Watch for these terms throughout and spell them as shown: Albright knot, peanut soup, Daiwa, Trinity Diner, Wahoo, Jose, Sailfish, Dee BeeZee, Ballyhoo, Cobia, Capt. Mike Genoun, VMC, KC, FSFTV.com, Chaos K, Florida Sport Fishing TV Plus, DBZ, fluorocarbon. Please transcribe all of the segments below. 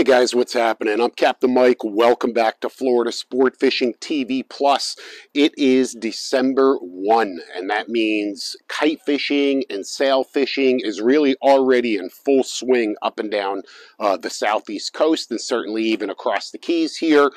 Hey guys, what's happening? I'm Captain Mike. Welcome back to Florida Sport Fishing TV Plus. It is December 1, and that means kite fishing and sail fishing is really already in full swing up and down the southeast coast, and certainly even across the Keys here.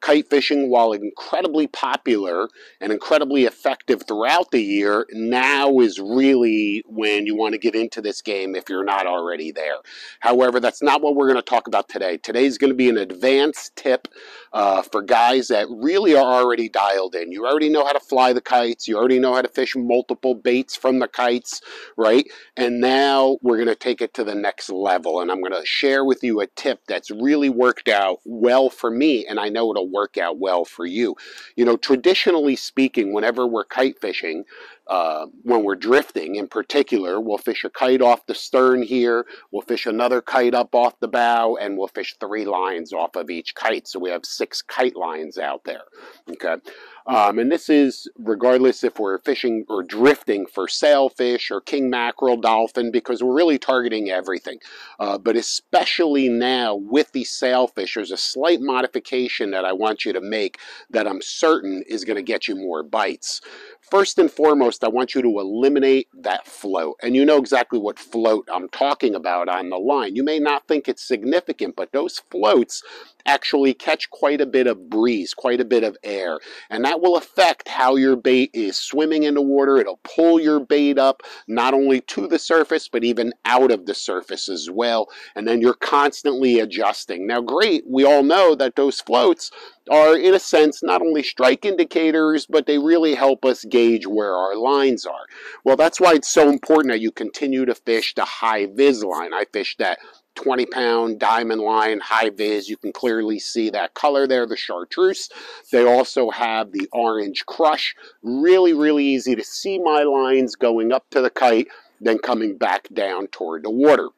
Kite fishing, while incredibly popular and incredibly effective throughout the year, now is really when you want to get into this game if you're not already there. However, that's not what we're going to talk about today. Today's going to be an advanced tip for guys that really are already dialed in. You already know how to fly the kites. You already know how to fish multiple baits from the kites, right? And now we're going to take it to the next level, and I'm going to share with you a tip that's really worked out well for me, and I know it'll work out well for you. You know, traditionally speaking, whenever we're kite fishing, when we're drifting in particular, we'll fish a kite off the stern here, we'll fish another kite up off the bow, and we'll fish 3 lines off of each kite. So we have 6 kite lines out there, okay? And this is regardless if we're fishing or drifting for sailfish or king mackerel, dolphin, because we're really targeting everything. But especially now with these sailfish, there's a slight modification that I want you to make that I'm certain is going to get you more bites. First and foremost, I want you to eliminate that float. And you know exactly what float I'm talking about on the line. You may not think it's significant, but those floats actually catch quite a bit of breeze, quite a bit of air. And that will affect how your bait is swimming in the water. It'll pull your bait up, not only to the surface, but even out of the surface as well. And then you're constantly adjusting. Now, great, we all know that those floats are, in a sense, not only strike indicators, but they really help us gauge where our lines are. Well, that's why it's so important that you continue to fish the high vis line. I fish that 20-pound diamond line, high vis. You can clearly see that color there, the chartreuse. They also have the orange crush. Really, really easy to see my lines going up to the kite, then coming back down toward the water.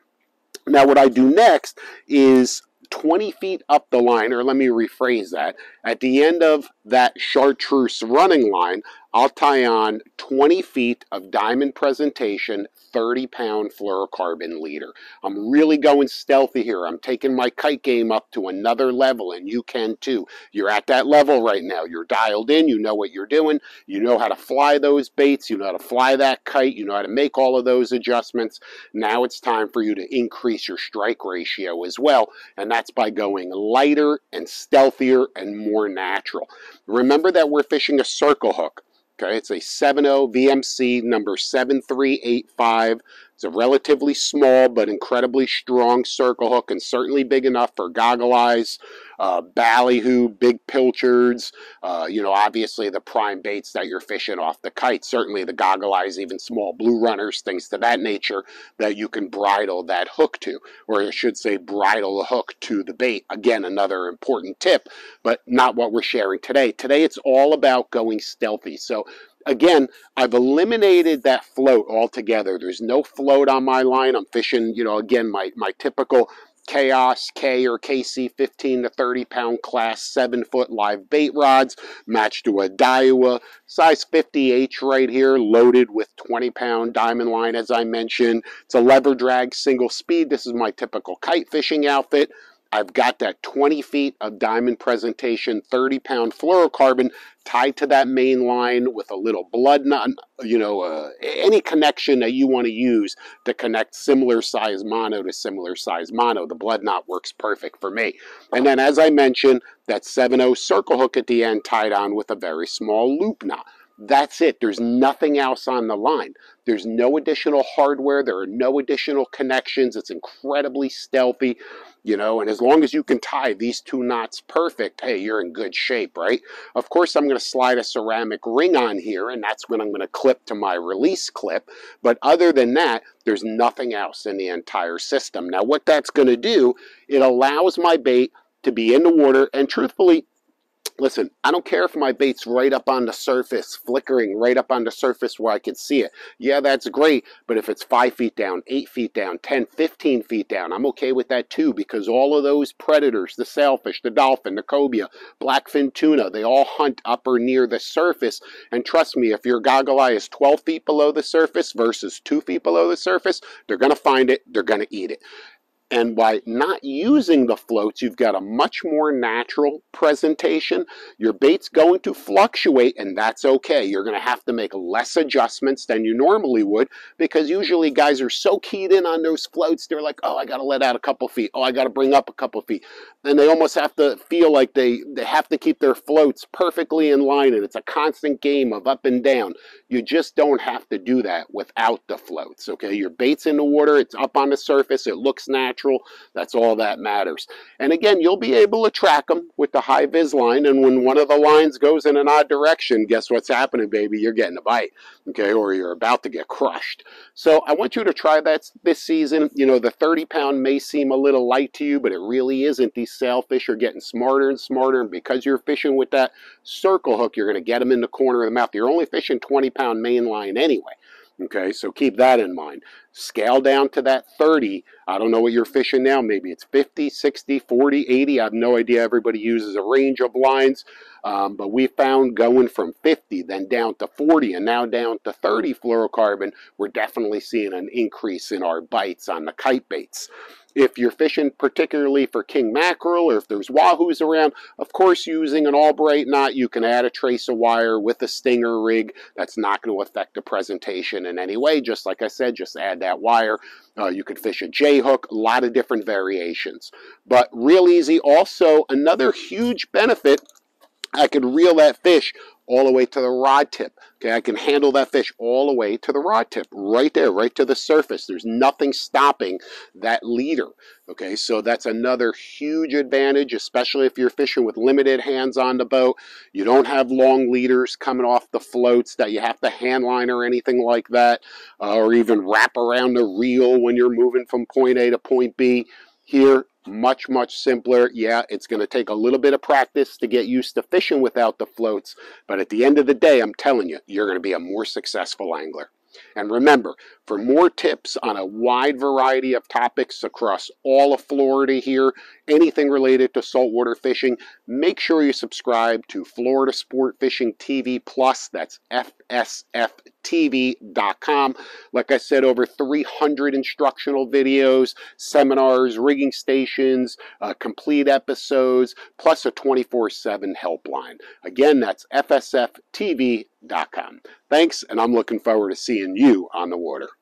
Now, what I do next is 20 feet up the line, or let me rephrase that. At the end of that chartreuse running line, I'll tie on 20 feet of diamond presentation, 30-pound fluorocarbon leader. I'm really going stealthy here. I'm taking my kite game up to another level, and you can too. You're at that level right now. You're dialed in. You know what you're doing. You know how to fly those baits. You know how to fly that kite. You know how to make all of those adjustments. Now it's time for you to increase your strike ratio as well, and that's by going lighter and stealthier and more natural. Remember that we're fishing a circle hook. Okay, it's a 7/0 VMC number 7385. It's a relatively small but incredibly strong circle hook, and certainly big enough for goggle eyes, ballyhoo, big pilchards, you know, obviously the prime baits that you're fishing off the kite. Certainly the goggle eyes, even small blue runners, things to that nature that you can bridle that hook to, or I should say bridle the hook to the bait. Again, another important tip, but not what we're sharing today. Today it's all about going stealthy. So again, I've eliminated that float altogether. There's no float on my line. I'm fishing, you know, again, my typical Chaos K or KC 15 to 30-pound class 7-foot live bait rods matched to a Daiwa size 50H right here, loaded with 20-pound diamond line, as I mentioned. It's a lever drag single speed. This is my typical kite fishing outfit. I've got that 20 feet of diamond presentation, 30-pound fluorocarbon tied to that main line with a little blood knot, you know, any connection that you want to use to connect similar size mono to similar size mono. The blood knot works perfect for me. And then, as I mentioned, that 7/0 circle hook at the end tied on with a very small loop knot. That's it. There's nothing else on the line. There's no additional hardware. There are no additional connections. It's incredibly stealthy, you know, and as long as you can tie these 2 knots perfect, hey, you're in good shape, right? Of course, I'm going to slide a ceramic ring on here, and that's when I'm going to clip to my release clip. But other than that, there's nothing else in the entire system. Now, what that's going to do, it allows my bait to be in the water, and truthfully, listen, I don't care if my bait's right up on the surface, flickering right up on the surface where I can see it. Yeah, that's great, but if it's 5 feet down, 8 feet down, 10, 15 feet down, I'm okay with that too, because all of those predators, the sailfish, the dolphin, the cobia, blackfin tuna, they all hunt up or near the surface. And trust me, if your goggle eye is 12 feet below the surface versus 2 feet below the surface, they're going to find it, they're going to eat it. And by not using the floats, you've got a much more natural presentation. Your bait's going to fluctuate, and that's okay. You're going to have to make less adjustments than you normally would, because usually guys are so keyed in on those floats, they're like, oh, I got to let out a couple feet. Oh, I got to bring up a couple feet. And they almost have to feel like they have to keep their floats perfectly in line, and it's a constant game of up and down. You just don't have to do that without the floats, okay? Your bait's in the water, it's up on the surface, it looks natural. That's all that matters. And again, you'll be able to track them with the high vis line, and when one of the lines goes in an odd direction, guess what's happening, baby? You're getting a bite, okay? Or you're about to get crushed. So I want you to try that this season. You know, the 30-pound may seem a little light to you, but it really isn't. These sailfish are getting smarter and smarter, and because you're fishing with that circle hook, you're going to get them in the corner of the mouth. You're only fishing 20-pound mainline anyway. Okay, so keep that in mind. Scale down to that 30. I don't know what you're fishing now. Maybe it's 50, 60, 40, 80. I have no idea. Everybody uses a range of lines. But we found going from 50, then down to 40, and now down to 30 fluorocarbon, we're definitely seeing an increase in our bites on the kite baits. If you're fishing particularly for king mackerel, or if there's wahoos around, of course, using an Albright knot, you can add a trace of wire with a stinger rig. That's not going to affect the presentation in any way. Just like I said, just add that wire. You could fish a J-hook, a lot of different variations. But real easy. Also, another huge benefit, I could reel that fish all the way to the rod tip. Okay, I can handle that fish all the way to the rod tip, right there, right to the surface. There's nothing stopping that leader. Okay, so that's another huge advantage, especially if you're fishing with limited hands on the boat. You don't have long leaders coming off the floats that you have to hand line or anything like that, or even wrap around the reel when you're moving from point A to point B. Here, much, much simpler. Yeah, it's going to take a little bit of practice to get used to fishing without the floats, but at the end of the day, I'm telling you, you're going to be a more successful angler. And remember, for more tips on a wide variety of topics across all of Florida here, anything related to saltwater fishing, make sure you subscribe to Florida Sport Fishing TV Plus. That's FSFTV.com. Like I said, over 300 instructional videos, seminars, rigging stations, complete episodes, plus a 24/7 helpline. Again, that's FSFTV.com. Thanks, and I'm looking forward to seeing you on the water.